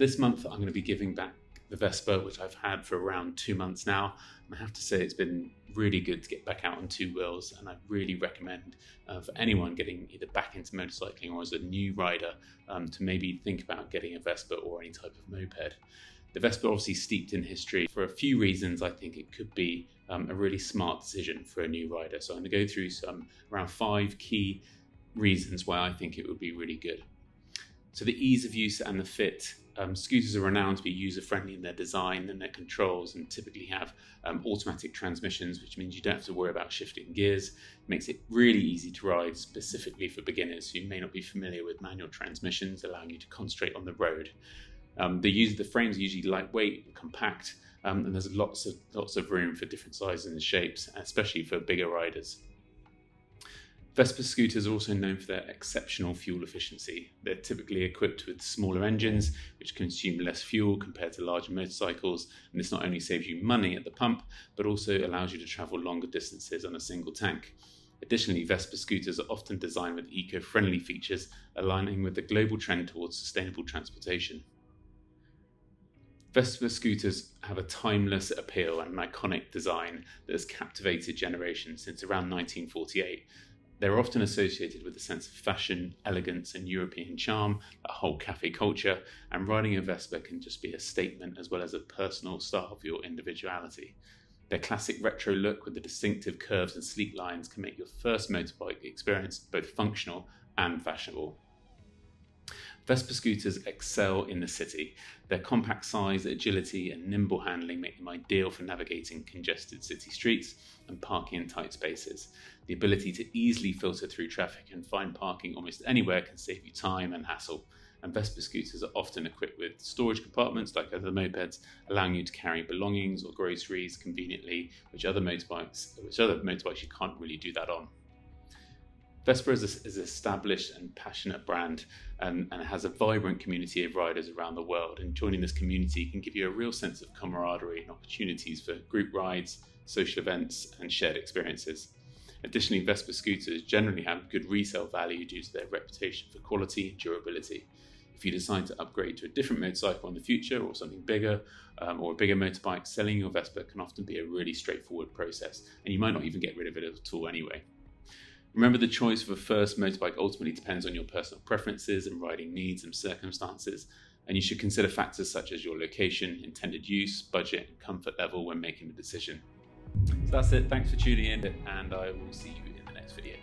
This month I'm going to be giving back the Vespa, which I've had for around 2 months now, and I have to say it's been really good to get back out on two wheels, and I really recommend for anyone getting either back into motorcycling or as a new rider to maybe think about getting a Vespa or any type of moped. The Vespa obviously steeped in history. For a few reasons, I think it could be a really smart decision for a new rider. So I'm going to go through some around 5 key reasons why I think it would be really good. So the ease of use and the fit. Scooters are renowned to be user-friendly in their design and their controls, and typically have automatic transmissions, which means you don't have to worry about shifting gears. It makes it really easy to ride, specifically for beginners who may not be familiar with manual transmissions, allowing you to concentrate on the road. The frames are usually lightweight and compact, and there's lots of room for different sizes and shapes, especially for bigger riders. Vespa scooters are also known for their exceptional fuel efficiency. They're typically equipped with smaller engines, which consume less fuel compared to larger motorcycles, and this not only saves you money at the pump, but also allows you to travel longer distances on a single tank. Additionally, Vespa scooters are often designed with eco-friendly features, aligning with the global trend towards sustainable transportation. Vespa scooters have a timeless appeal and an iconic design that has captivated generations since around 1948. They're often associated with a sense of fashion, elegance, and European charm, a whole cafe culture, and riding a Vespa can just be a statement as well as a personal style for your individuality. Their classic retro look with the distinctive curves and sleek lines can make your first motorbike experience both functional and fashionable. Vespa scooters excel in the city. Their compact size, agility, and nimble handling make them ideal for navigating congested city streets and parking in tight spaces. The ability to easily filter through traffic and find parking almost anywhere can save you time and hassle. And Vespa scooters are often equipped with storage compartments like other mopeds, allowing you to carry belongings or groceries conveniently, which other motorbikes you can't really do that on. Vespa is an established and passionate brand, and has a vibrant community of riders around the world, and joining this community can give you a real sense of camaraderie and opportunities for group rides, social events, and shared experiences. Additionally, Vespa scooters generally have good resale value due to their reputation for quality and durability. If you decide to upgrade to a different motorcycle in the future, or something bigger, or a bigger motorbike, selling your Vespa can often be a really straightforward process, and you might not even get rid of it at all anyway. Remember, the choice of a first motorbike ultimately depends on your personal preferences and riding needs and circumstances, and you should consider factors such as your location, intended use, budget, and comfort level when making the decision. So that's it, thanks for tuning in, and I will see you in the next video.